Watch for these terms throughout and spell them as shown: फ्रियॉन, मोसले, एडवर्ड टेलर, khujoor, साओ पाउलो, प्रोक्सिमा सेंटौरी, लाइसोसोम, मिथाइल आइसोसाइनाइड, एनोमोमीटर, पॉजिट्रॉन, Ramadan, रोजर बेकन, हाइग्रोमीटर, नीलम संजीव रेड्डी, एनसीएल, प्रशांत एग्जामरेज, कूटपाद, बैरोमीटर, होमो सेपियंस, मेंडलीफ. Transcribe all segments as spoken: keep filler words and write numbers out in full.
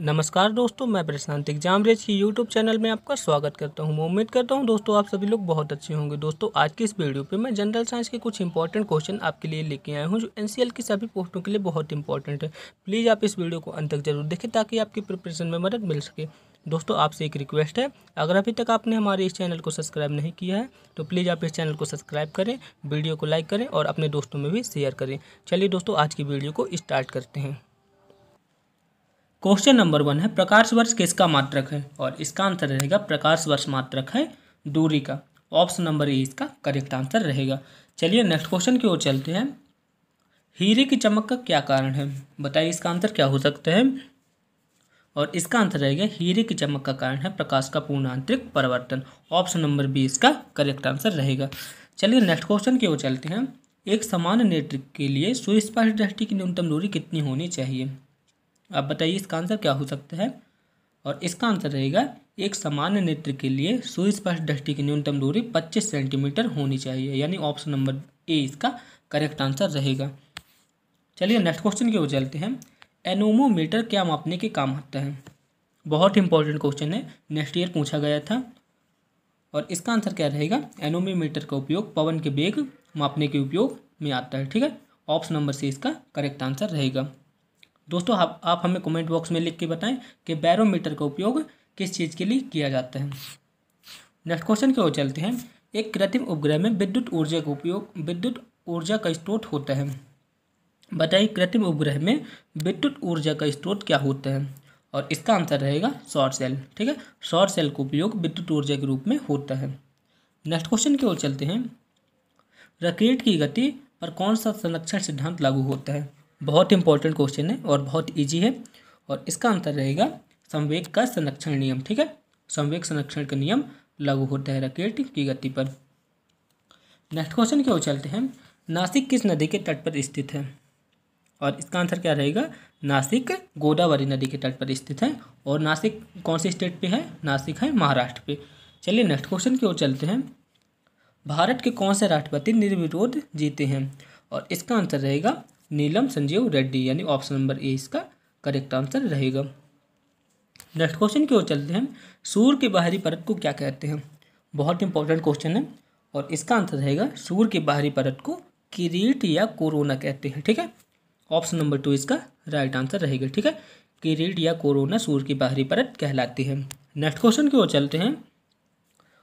नमस्कार दोस्तों, मैं प्रशांत एग्जामरेज की यूट्यूब चैनल में आपका स्वागत करता हूं। उम्मीद करता हूं दोस्तों आप सभी लोग बहुत अच्छे होंगे। दोस्तों आज की इस वीडियो पे मैं जनरल साइंस के कुछ इंपॉर्टेंट क्वेश्चन आपके लिए लेके आया हूं जो एनसीएल की सभी पोस्टों के लिए बहुत इंपॉर्टेंट है। प्लीज़ आप इस वीडियो को अंत तक जरूर देखें ताकि आपकी प्रिपरेशन में मदद मिल सके। दोस्तों आपसे एक रिक्वेस्ट है, अगर अभी तक आपने हमारे इस चैनल को सब्सक्राइब नहीं किया है तो प्लीज़ आप इस चैनल को सब्सक्राइब करें, वीडियो को लाइक करें और अपने दोस्तों में भी शेयर करें। चलिए दोस्तों आज की वीडियो को स्टार्ट करते हैं। क्वेश्चन नंबर वन है, प्रकाश वर्ष किसका मात्रक है? और इसका आंसर रहेगा प्रकाश वर्ष मात्रक है दूरी का। ऑप्शन नंबर ए इसका करेक्ट आंसर रहेगा। चलिए नेक्स्ट क्वेश्चन की ओर चलते हैं। हीरे की चमक का क्या कारण है? बताइए इसका आंसर क्या हो सकता है। और इसका आंसर रहेगा हीरे की चमक का कारण है प्रकाश का पूर्ण आंतरिक परावर्तन। ऑप्शन नंबर बी इसका करेक्ट आंसर रहेगा। चलिए नेक्स्ट क्वेश्चन की ओर चलते हैं। एक समान नेत्र के लिए सुस्पष्ट दृष्टि की न्यूनतम दूरी कितनी होनी चाहिए? आप बताइए इसका आंसर क्या हो सकता है। और इसका आंसर रहेगा एक सामान्य नेत्र के लिए सुस्पष्ट दृष्टि की न्यूनतम दूरी पच्चीस सेंटीमीटर होनी चाहिए, यानी ऑप्शन नंबर ए इसका करेक्ट आंसर रहेगा। चलिए नेक्स्ट क्वेश्चन की ओर चलते हैं। एनोमोमीटर क्या मापने के काम आता है? बहुत इंपॉर्टेंट क्वेश्चन है, नेक्स्ट ईयर पूछा गया था। और इसका आंसर क्या रहेगा? एनोमीटर का उपयोग पवन के वेग मापने के उपयोग में आता है। ठीक है, ऑप्शन नंबर सी इसका करेक्ट आंसर रहेगा। दोस्तों आप, आप हमें कमेंट बॉक्स में लिख के बताएं कि बैरोमीटर का उपयोग किस चीज़ के लिए किया जाता है। नेक्स्ट क्वेश्चन की ओर चलते हैं। एक कृत्रिम उपग्रह में विद्युत ऊर्जा का उपयोग विद्युत ऊर्जा का स्रोत होता है। बताइए कृत्रिम उपग्रह में विद्युत ऊर्जा का स्रोत क्या होता है। और इसका आंसर रहेगा सौर सेल। ठीक है, सौर सेल का उपयोग विद्युत ऊर्जा के रूप में होता है। नेक्स्ट क्वेश्चन की ओर चलते हैं। रॉकेट की गति पर कौन सा संरक्षण सिद्धांत लागू होता है? बहुत इंपॉर्टेंट क्वेश्चन है और बहुत इजी है। और इसका आंसर रहेगा संवेग का संरक्षण नियम। ठीक है, संवेग संरक्षण का नियम लागू होता है रॉकेट की गति पर। नेक्स्ट क्वेश्चन की ओर चलते हैं। नासिक किस नदी के तट पर स्थित है? और इसका आंसर क्या रहेगा? नासिक गोदावरी नदी के तट पर स्थित है। और नासिक कौन से स्टेट पे है? नासिक है महाराष्ट्र पे। चलिए नेक्स्ट क्वेश्चन की ओर चलते हैं। भारत के कौन से राष्ट्रपति निर्विरोध जीते हैं? और इसका आंसर रहेगा नीलम संजीव रेड्डी, यानी ऑप्शन नंबर ए इसका करेक्ट आंसर रहेगा। नेक्स्ट क्वेश्चन की ओर चलते हैं। सूर्य के बाहरी परत को क्या कहते हैं? बहुत इंपॉर्टेंट क्वेश्चन है और इसका आंसर रहेगा सूर्य के बाहरी परत को किरीट या कोरोना कहते हैं। ठीक है, ऑप्शन नंबर टू इसका राइट आंसर रहेगा। ठीक है, किरीट या कोरोना सूर्य की बाहरी परत कहलाती है। नेक्स्ट क्वेश्चन की ओर चलते हैं।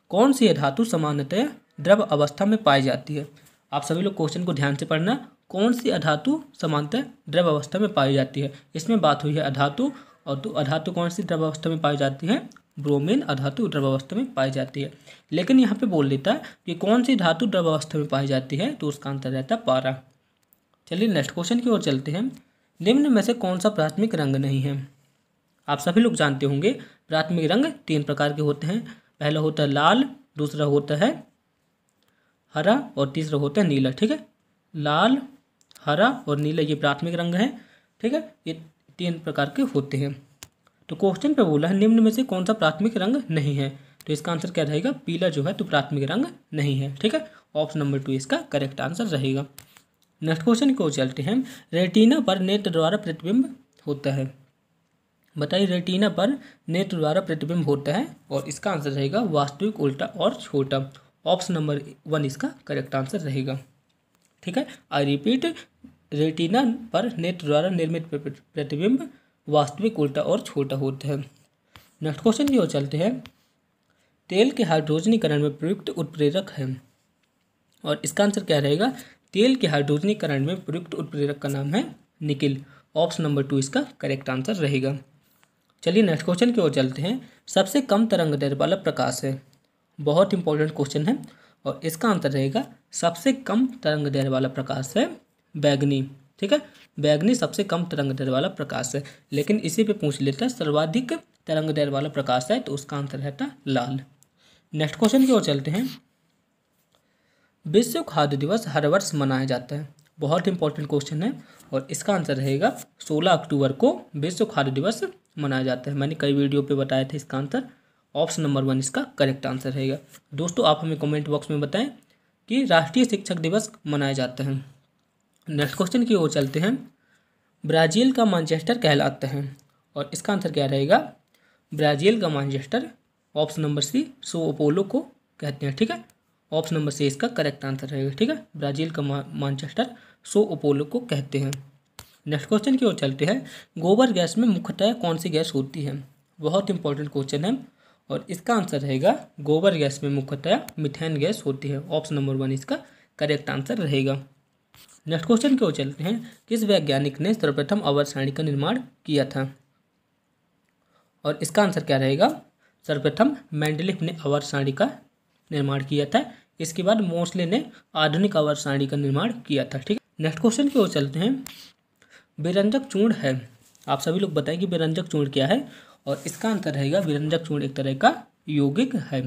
कौन सी धातु सामान्यतः द्रव अवस्था में पाई जाती है? आप सभी लोग क्वेश्चन को ध्यान से पढ़ना। कौन सी अधातु सामान्यतः द्रव अवस्था में पाई जाती है? इसमें बात हुई है अधातु और तो अधातु कौन सी द्रव अवस्था में पाई जाती है? ब्रोमीन अधातु द्रव अवस्था में पाई जाती है। लेकिन यहाँ पे बोल देता है कि कौन सी धातु द्रव अवस्था में पाई जाती है, तो उसका आंसर रहता है पारा। चलिए नेक्स्ट क्वेश्चन की ओर चलते हैं। निम्न में से कौन सा प्राथमिक रंग नहीं है? आप सभी लोग जानते होंगे प्राथमिक रंग तीन प्रकार के होते हैं। पहला होता है लाल, दूसरा होता है हरा और तीसरा होता है नीला। ठीक है, लाल, हरा और नीला ये प्राथमिक रंग है। ठीक है, ये तीन प्रकार के होते हैं। तो क्वेश्चन पे बोला है निम्न में से कौन सा प्राथमिक रंग नहीं है, तो इसका आंसर क्या रहेगा? पीला जो है तो प्राथमिक रंग नहीं है। ठीक है, ऑप्शन नंबर टू इसका करेक्ट आंसर रहेगा। नेक्स्ट क्वेश्चन की ओर चलते हैं। रेटिना पर नेत्र द्वारा प्रतिबिंब होता है। बताइए रेटिना पर नेत्र द्वारा प्रतिबिंब होता है। और इसका आंसर रहेगा वास्तविक, उल्टा और छोटा। ऑप्शन नंबर वन इसका करेक्ट आंसर रहेगा। ठीक है, आई रिपीट, रेटिना पर नेत्र द्वारा निर्मित प्रतिबिंब वास्तविक, उल्टा और छोटा होता है। नेक्स्ट क्वेश्चन की ओर चलते हैं। तेल के हाइड्रोजनीकरण में प्रयुक्त उत्प्रेरक है। और इसका आंसर क्या रहेगा? तेल के हाइड्रोजनीकरण में प्रयुक्त उत्प्रेरक का नाम है निकिल। ऑप्शन नंबर टू इसका करेक्ट आंसर रहेगा। चलिए नेक्स्ट क्वेश्चन की ओर चलते हैं। सबसे कम तरंग दैर्ध्य वाला प्रकाश है। बहुत इंपॉर्टेंट क्वेश्चन है और इसका आंसर रहेगा सबसे कम तरंग दैर्ध्य वाला प्रकाश है बैगनी। ठीक है, बैगनी सबसे कम तरंग दैर्ध्य वाला प्रकाश है। लेकिन इसी पे पूछ लेता है सर्वाधिक तरंग दैर्ध्य वाला प्रकाश है, तो उसका आंसर रहता लाल। नेक्स्ट क्वेश्चन की ओर चलते हैं। विश्व खाद्य दिवस हर वर्ष मनाया जाता है। बहुत इंपॉर्टेंट क्वेश्चन है और इसका आंसर रहेगा सोलह अक्टूबर को विश्व खाद्य दिवस मनाया जाता है। मैंने कई वीडियो पर बताया था इसका आंसर। ऑप्शन नंबर वन इसका करेक्ट आंसर रहेगा। दोस्तों आप हमें कमेंट बॉक्स में बताएं कि राष्ट्रीय शिक्षक दिवस मनाया जाता है। नेक्स्ट क्वेश्चन की ओर चलते हैं। ब्राज़ील का मैनचेस्टर कहलाता है। और इसका आंसर क्या रहेगा? ब्राज़ील का Manchester, option number C साओ पाउलो को कहते हैं। ठीक है, ऑप्शन नंबर सी इसका करेक्ट आंसर रहेगा। ठीक है, ब्राज़ील का मैनचेस्टर साओ पाउलो को कहते हैं। नेक्स्ट क्वेश्चन की ओर चलते हैं। गोबर गैस में मुख्यतः कौन सी गैस होती है? बहुत इंपॉर्टेंट क्वेश्चन है और इसका आंसर रहेगा गोबर गैस में मुख्यतः मीथेन गैस होती है। ऑप्शन नंबर वन इसका करेक्ट आंसर रहेगा। नेक्स्ट क्वेश्चन की ओर चलते हैं। किस वैज्ञानिक ने सर्वप्रथम अवर सारणी का निर्माण किया था? और इसका आंसर क्या रहेगा? सर्वप्रथम मेंडलीफ ने अवर सारणी का निर्माण किया था। इसके बाद मोसले ने आधुनिक अवर सारणी का निर्माण किया था। ठीक है, नेक्स्ट क्वेश्चन की ओर चलते हैं। बेरंजक चूर्ण है, आप सभी लोग बताएं कि बेरंजक चूर्ण क्या है, और इसका आंसर रहेगा बेरंजक चूर्ण एक तरह का यौगिक है।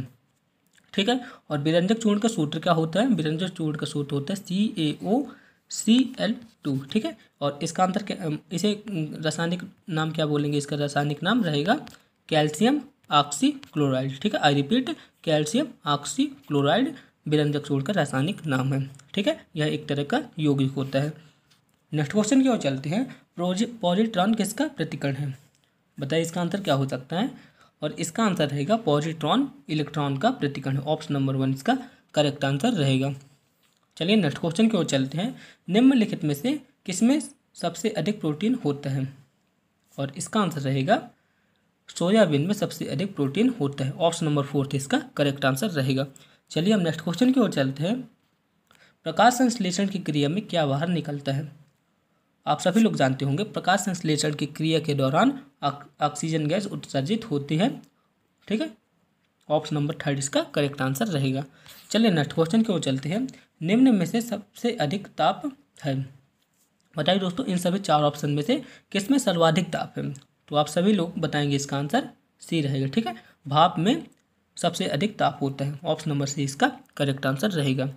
ठीक है, और बेरंजक चूर्ण का सूत्र क्या होता है? बेरंजक चूर्ण का सूत्र होता है सी ए ओ सी एल टू। ठीक है, और इसका आंसर क्या, इसे रासायनिक नाम क्या बोलेंगे? इसका रासायनिक नाम रहेगा कैल्शियम ऑक्सीक्लोराइड। ठीक है, आई रिपीट, कैल्शियम ऑक्सीक्लोराइड बेरंजक चूर्ण का रासायनिक नाम है। ठीक है, यह एक तरह का यौगिक होता है। नेक्स्ट क्वेश्चन की ओर चलते हैं। पॉजिट्रॉन किसका प्रतिकरण है? बताइए इसका आंसर क्या हो सकता है? और इसका आंसर रहेगा पॉजिट्रॉन इलेक्ट्रॉन का प्रतिकरण। ऑप्शन नंबर वन इसका करेक्ट आंसर रहेगा। चलिए नेक्स्ट क्वेश्चन की ओर चलते हैं। निम्नलिखित में से किसमें सबसे अधिक प्रोटीन होता है? और इसका आंसर रहेगा सोयाबीन में सबसे अधिक प्रोटीन होता है। ऑप्शन नंबर फोर्थ इसका करेक्ट आंसर रहेगा। चलिए हम नेक्स्ट क्वेश्चन की ओर चलते हैं। प्रकाश संश्लेषण की क्रिया में क्या बाहर निकलता है? आप सभी लोग जानते होंगे प्रकाश संश्लेषण की क्रिया के दौरान ऑक्सीजन गैस उत्सर्जित होती है। ठीक है, ऑप्शन नंबर थर्ड इसका करेक्ट आंसर रहेगा। चलिए नेक्स्ट क्वेश्चन की ओर चलते हैं। निम्न में से सबसे अधिक ताप है? बताइए दोस्तों, इन सभी चार ऑप्शन में से किस में सर्वाधिक ताप है? तो आप सभी लोग बताएंगे इसका आंसर सी रहेगा। ठीक है, भाप में सबसे अधिक ताप होता है। ऑप्शन नंबर सी इसका करेक्ट आंसर रहेगा।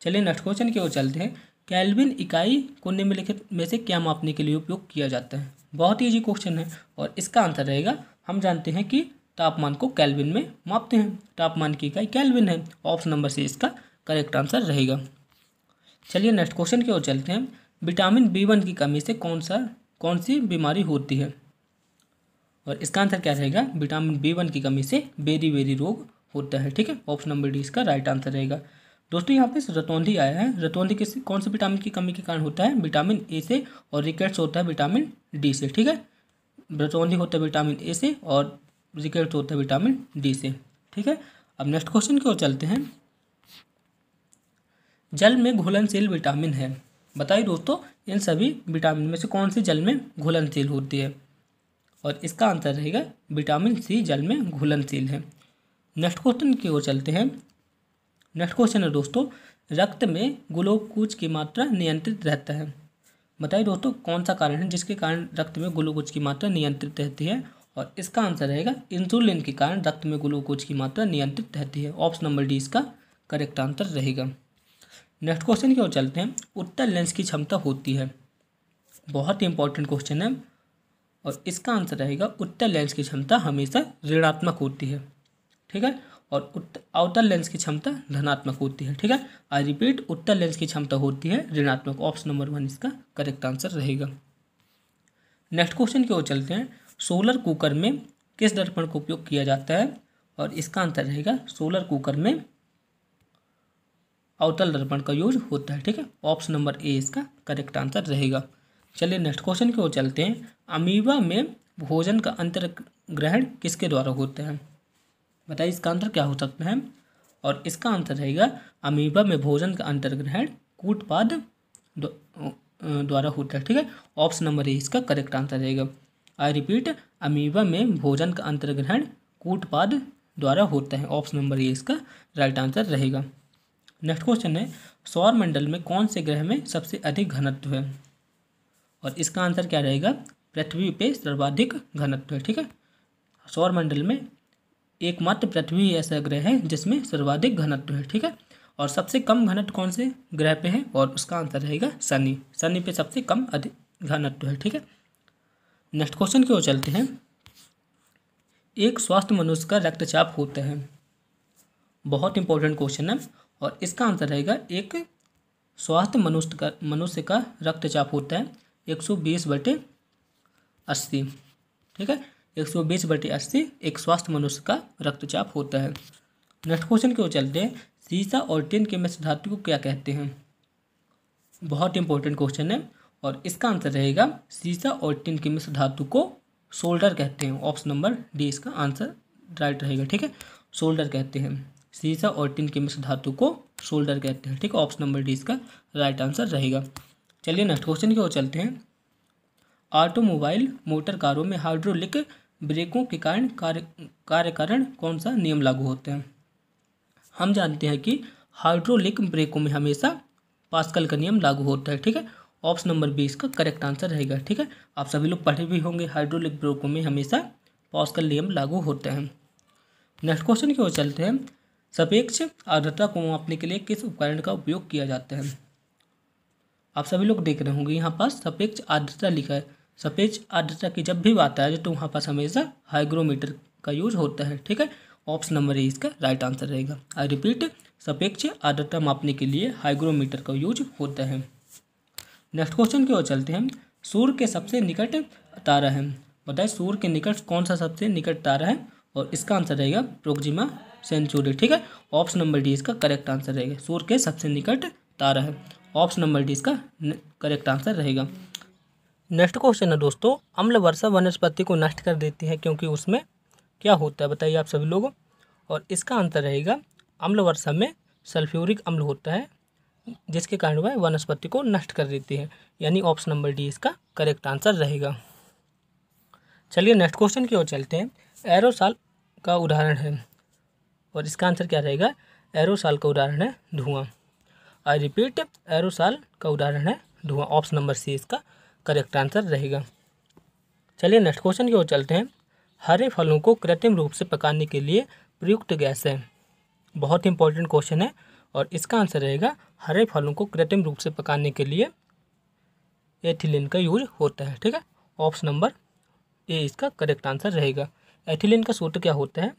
चलिए नेक्स्ट क्वेश्चन की ओर चलते हैं। केल्विन इकाई को निम्नलिखित में से क्या मापने के लिए उपयोग किया जाता है? बहुत ईजी क्वेश्चन है और इसका आंसर रहेगा, हम जानते हैं कि तापमान को केल्विन में मापते हैं, तापमान की इकाई केल्विन है। ऑप्शन नंबर सी इसका करेक्ट आंसर रहेगा। चलिए नेक्स्ट क्वेश्चन की ओर चलते हैं। विटामिन बी वन की कमी से कौन सा कौन सी बीमारी होती है? और इसका आंसर क्या रहेगा? विटामिन बी वन की कमी से बेरी बेरी रोग होता है। ठीक है, ऑप्शन नंबर डी इसका राइट आंसर रहेगा। दोस्तों यहाँ पे रतौंधी आया है। रतौंधी किस कौन से विटामिन की कमी के कारण होता है? विटामिन ए से, और रिकेट्स होता है विटामिन डी से। ठीक है, रतौंधी होता है विटामिन ए से और रिकेट्स होता है विटामिन डी से। ठीक है, अब नेक्स्ट क्वेश्चन की ओर चलते हैं। जल में घुलनशील विटामिन है? बताइए दोस्तों, इन सभी विटामिन में से कौन सी जल में घुलनशील होती है? और इसका आंसर रहेगा विटामिन सी जल में घुलनशील है। नेक्स्ट क्वेश्चन की ओर चलते हैं। नेक्स्ट क्वेश्चन है दोस्तों, रक्त में ग्लूकोज की मात्रा नियंत्रित रहता है? बताइए दोस्तों, कौन सा कारण है जिसके कारण रक्त में ग्लूकोज की मात्रा नियंत्रित रहती है? और इसका आंसर रहेगा इंसुलिन के कारण रक्त में ग्लूकोज की मात्रा नियंत्रित रहती है। ऑप्शन नंबर डी इसका करेक्ट आंसर रहेगा। नेक्स्ट क्वेश्चन की ओर चलते हैं। उत्तल लेंस की क्षमता होती है? बहुत ही इंपॉर्टेंट क्वेश्चन है और इसका आंसर रहेगा उत्तल लेंस की क्षमता हमेशा ऋणात्मक होती है। ठीक है, और आउटर लेंस की क्षमता धनात्मक होती है। ठीक है, आई रिपीट, उत्तर लेंस की क्षमता होती है ऋणात्मक। ऑप्शन नंबर वन इसका करेक्ट आंसर रहेगा। नेक्स्ट क्वेश्चन की ओर चलते हैं। सोलर कुकर में किस दर्पण का उपयोग किया जाता है? और इसका आंसर रहेगा सोलर कुकर में अवतल दर्पण का यूज होता है। ठीक है, ऑप्शन नंबर ए इसका करेक्ट आंसर रहेगा। चलिए नेक्स्ट क्वेश्चन की ओर चलते हैं। अमीबा में भोजन का अंतर ग्रहण किसके द्वारा होता है? बताइए इसका आंसर क्या हो सकता है? और इसका आंसर रहेगा अमीबा में भोजन का अंतर्ग्रहण कूटपाद द्वारा होता है। ठीक है, ऑप्शन नंबर ए इसका करेक्ट आंसर रहेगा। आई रिपीट, अमीबा में भोजन का अंतर्ग्रहण कूटपाद द्वारा होता है। ऑप्शन नंबर ए इसका राइट आंसर रहेगा। नेक्स्ट क्वेश्चन है। सौर मंडल में कौन से ग्रह में सबसे अधिक घनत्व है? और इसका आंसर क्या रहेगा? पृथ्वी पे सर्वाधिक घनत्व है। ठीक है, सौर मंडल में एकमात्र पृथ्वी ऐसा ग्रह है जिसमें सर्वाधिक घनत्व है। ठीक है, और सबसे कम घनत्व कौन से ग्रह पे है? और उसका आंसर रहेगा शनि। शनि पे सबसे कम अधिक घनत्व है। ठीक है, नेक्स्ट क्वेश्चन की ओर चलते हैं। एक स्वस्थ मनुष्य का रक्तचाप होता है? बहुत इंपॉर्टेंट क्वेश्चन है और इसका आंसर रहेगा एक स्वस्थ मनुष्य का मनुष्य का रक्तचाप होता है एक सौ बीस बटे अस्सी। ठीक है। एक सौ बीस बटे अस्सी एक स्वस्थ मनुष्य का रक्तचाप होता है। नेक्स्ट क्वेश्चन की ओर चलते हैं, सीसा और टिन के मिश्र धातु को क्या कहते हैं? बहुत इंपॉर्टेंट क्वेश्चन है और इसका आंसर रहेगा सीसा और टिन के मिश्र धातु को सोल्डर कहते हैं। ऑप्शन नंबर डी इसका आंसर राइट रहेगा। ठीक है, सोल्डर कहते हैं, सीसा और टिन के मिश्र धातु को सोल्डर कहते हैं। ठीक है, ऑप्शन नंबर डी इसका राइट आंसर रहेगा। चलिए नेक्स्ट क्वेश्चन की ओर चलते हैं। ऑटोमोबाइल मोटर कारों में हाइड्रोलिक ब्रेकों के कारण कार्य कार्य कारण कौन सा नियम लागू होते हैं? हम जानते हैं कि हाइड्रोलिक ब्रेकों में हमेशा पास्कल का नियम लागू होता है। ठीक है, ऑप्शन नंबर बी इसका करेक्ट आंसर रहेगा। ठीक है, आप सभी लोग पढ़े भी होंगे, हाइड्रोलिक ब्रेकों में हमेशा पास्कल नियम लागू होते हैं। नेक्स्ट क्वेश्चन की ओर चलते हैं। सापेक्ष आर्द्रता को मापने के लिए किस उपकरण का उपयोग किया जाता है? आप सभी लोग देख रहे होंगे यहाँ पास सापेक्ष आर्द्रता लिखा है। सापेक्ष आर्द्रता की जब भी बात आए तो वहाँ पास हमेशा हाइग्रोमीटर का यूज होता है। ठीक है, ऑप्शन नंबर ए इसका राइट आंसर रहेगा। आई रिपीट, सापेक्ष आर्द्रता मापने के लिए हाइग्रोमीटर का यूज होता है। नेक्स्ट क्वेश्चन की ओर चलते हैं। सूर्य के सबसे निकट तारा है, बताए सूर्य के निकट कौन सा सबसे निकट तारा है? और इसका आंसर रहेगा प्रोक्सिमा सेंटौरी। ठीक है, ऑप्शन नंबर डी इसका करेक्ट आंसर रहेगा। सूर्य के सबसे निकट तारा है, ऑप्शन नंबर डी इसका करेक्ट आंसर रहेगा। नेक्स्ट क्वेश्चन है दोस्तों, अम्ल वर्षा वनस्पति को नष्ट कर देती है क्योंकि उसमें क्या होता है बताइए आप सभी लोगों? और इसका आंसर रहेगा अम्ल वर्षा में सल्फ्यूरिक अम्ल होता है जिसके कारण वह वनस्पति को नष्ट कर देती है, यानी ऑप्शन नंबर डी इसका करेक्ट आंसर रहेगा। चलिए नेक्स्ट क्वेश्चन की ओर चलते हैं। एरोसाल का उदाहरण है और इसका आंसर क्या रहेगा? एरोसाल का उदाहरण है धुआं। आई रिपीट, एरोसाल का उदाहरण है धुआं। ऑप्शन नंबर सी इसका करेक्ट आंसर रहेगा। चलिए नेक्स्ट क्वेश्चन की ओर चलते हैं। हरे फलों को कृत्रिम रूप से पकाने के लिए प्रयुक्त गैस है। बहुत इंपॉर्टेंट क्वेश्चन है और इसका आंसर रहेगा हरे फलों को कृत्रिम रूप से पकाने के लिए एथिलीन का यूज होता है। ठीक है, ऑप्शन नंबर ए इसका करेक्ट आंसर रहेगा। एथिलीन का सूत्र क्या होता है?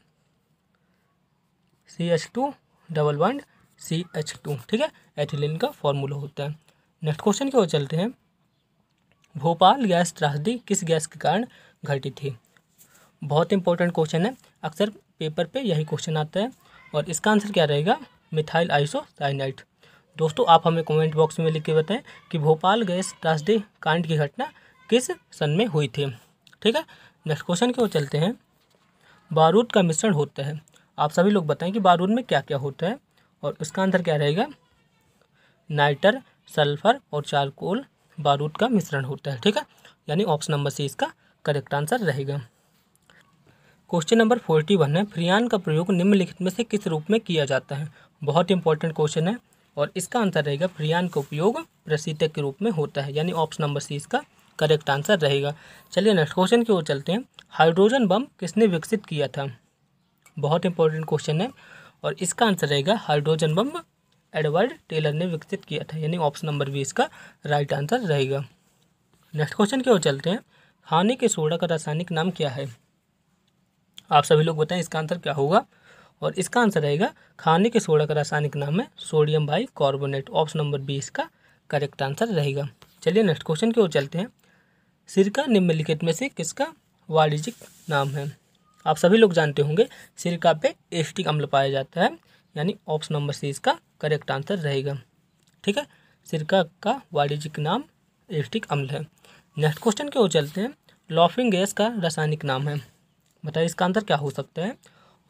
C H two double one C H two. ठीक है, एथिलीन का फॉर्मूला होता है। नेक्स्ट क्वेश्चन की ओर चलते हैं। भोपाल गैस त्रासदी किस गैस के कारण घटी थी? बहुत इंपॉर्टेंट क्वेश्चन है, अक्सर पेपर पे यही क्वेश्चन आता है और इसका आंसर क्या रहेगा? मिथाइल आइसोसाइनाइड। दोस्तों आप हमें कमेंट बॉक्स में लिख के बताएं कि भोपाल गैस त्रासदी कांड की घटना किस सन में हुई थी। ठीक है, नेक्स्ट क्वेश्चन की ओर चलते हैं। बारूद का मिश्रण होता है, आप सभी लोग बताएं कि बारूद में क्या क्या होता है? और उसका आंसर क्या रहेगा? नाइटर, सल्फर और चारकोल बारूद का मिश्रण होता है। ठीक है, यानी ऑप्शन नंबर सी इसका करेक्ट आंसर रहेगा। क्वेश्चन नंबर फोर्टी वन है, फ्रियॉन का प्रयोग निम्नलिखित में से किस रूप में किया जाता है? बहुत इंपॉर्टेंट क्वेश्चन है और इसका आंसर रहेगा फ्रियॉन का उपयोग प्रशीतक के रूप में होता है, यानी ऑप्शन नंबर सी इसका करेक्ट आंसर रहेगा। चलिए नेक्स्ट क्वेश्चन की ओर चलते हैं। हाइड्रोजन बम किसने विकसित किया था? बहुत इंपॉर्टेंट क्वेश्चन है और इसका आंसर रहेगा हाइड्रोजन बम एडवर्ड टेलर ने विकसित किया था, यानी ऑप्शन नंबर बी इसका राइट आंसर रहेगा। नेक्स्ट क्वेश्चन की ओर चलते हैं। खाने के सोडा का रासायनिक नाम क्या है? आप सभी लोग बताएं इसका आंसर क्या होगा? और इसका आंसर रहेगा खाने के सोडा का रासायनिक नाम है sodium bicarbonate. Option number B इसका करेक्ट आंसर रहेगा। चलिए नेक्स्ट क्वेश्चन की ओर चलते हैं। सिरका निम्नलिखित में से किसका वाणिज्यिक नाम है? आप सभी लोग जानते होंगे सिरका पे एसिटिक अम्ल पाया जाता है, यानी ऑप्शन नंबर सी इसका करेक्ट आंसर रहेगा। ठीक है, सिरका का वाणिज्यिक नाम एसिटिक अम्ल है। नेक्स्ट क्वेश्चन की ओर चलते हैं। लॉफिंग गैस का रासायनिक नाम है, बताइए इसका आंसर क्या हो सकता है?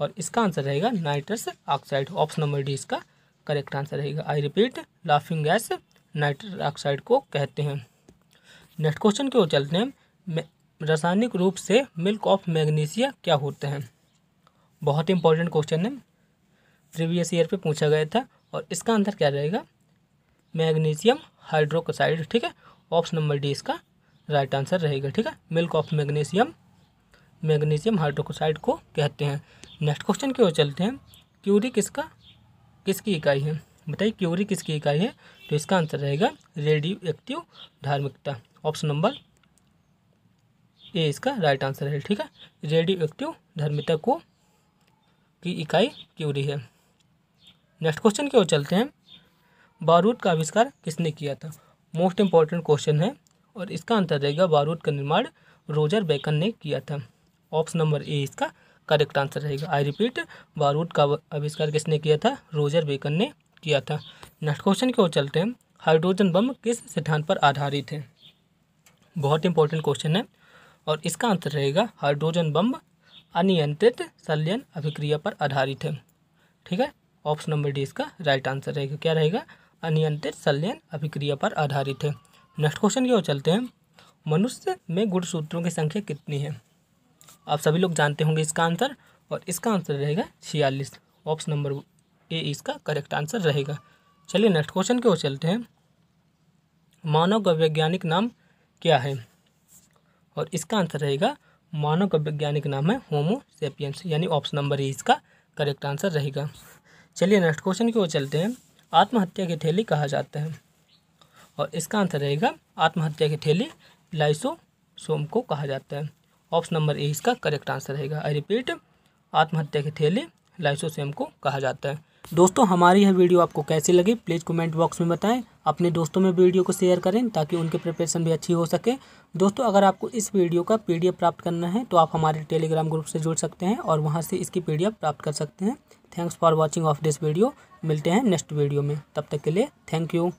और इसका आंसर रहेगा nitrous oxide. Option number D इसका करेक्ट आंसर रहेगा। I repeat, laughing gas nitrous oxide को कहते हैं। नेक्स्ट क्वेश्चन की ओर चलते हैं। रासायनिक रूप से मिल्क ऑफ मैग्नीशिया क्या होते हैं? बहुत इंपॉर्टेंट क्वेश्चन है, प्रीवियस ईयर पे पूछा गया था और इसका आंसर क्या रहेगा? Magnesium hydroxide. ठीक है, ऑप्शन नंबर डी इसका राइट आंसर रहेगा। ठीक है, milk of magnesium magnesium hydroxide को कहते हैं। नेक्स्ट क्वेश्चन की ओर चलते हैं। क्यूरी किसका किसकी इकाई है? बताइए क्यूरी किसकी इकाई है? तो इसका आंसर रहेगा रेडियो एक्टिव धार्मिकता। ऑप्शन नंबर ए इसका राइट आंसर है। ठीक है, रेडियो एक्टिव धर्मिता को की इकाई क्यूरी है। नेक्स्ट क्वेश्चन की ओर चलते हैं। बारूद का आविष्कार किसने किया था? मोस्ट इंपॉर्टेंट क्वेश्चन है और इसका आंसर रहेगा बारूद का निर्माण रोजर बेकन ने किया था। ऑप्शन नंबर ए इसका करेक्ट आंसर रहेगा। आई रिपीट, बारूद का आविष्कार किसने किया था? रोजर बेकन ने किया था। नेक्स्ट क्वेश्चन की ओर चलते हैं। हाइड्रोजन बम किस सिद्धांत पर आधारित है? बहुत इंपॉर्टेंट क्वेश्चन है और इसका आंसर रहेगा हाइड्रोजन बम अनियंत्रित संलयन अभिक्रिया पर आधारित है। ठीक है, ऑप्शन नंबर डी इसका राइट आंसर रहेगा। क्या रहेगा? अनियंत्रित संलयन अभिक्रिया पर आधारित है। नेक्स्ट क्वेश्चन की ओर चलते हैं। मनुष्य में गुणसूत्रों की संख्या कितनी है? आप सभी लोग जानते होंगे इसका आंसर और इसका आंसर रहेगा छियालीस। ऑप्शन नंबर ए इसका करेक्ट आंसर रहेगा। चलिए नेक्स्ट क्वेश्चन की ओर चलते हैं। मानव का वैज्ञानिक नाम क्या है? और इसका आंसर रहेगा मानव का वैज्ञानिक नाम है होमो सेपियंस, यानी ऑप्शन नंबर ए इसका करेक्ट आंसर रहेगा। चलिए नेक्स्ट क्वेश्चन की ओर चलते हैं। आत्महत्या की थैली कहा जाता है और इसका आंसर रहेगा आत्महत्या की थैली लाइसोसोम को कहा जाता है। ऑप्शन नंबर ए इसका करेक्ट आंसर रहेगा। आई रिपीट, आत्महत्या की थैली लाइसोसोम को कहा जाता है। दोस्तों, हमारी यह वीडियो आपको कैसी लगी प्लीज़ कमेंट बॉक्स में बताएं। अपने दोस्तों में वीडियो को शेयर करें ताकि उनकी प्रिपरेशन भी अच्छी हो सके। दोस्तों, अगर आपको इस वीडियो का पीडीएफ प्राप्त करना है तो आप हमारे टेलीग्राम ग्रुप से जुड़ सकते हैं और वहां से इसकी पीडीएफ प्राप्त कर सकते हैं। Thanks for watching of this video. मिलते हैं नेक्स्ट वीडियो में, तब तक के लिए थैंक यू।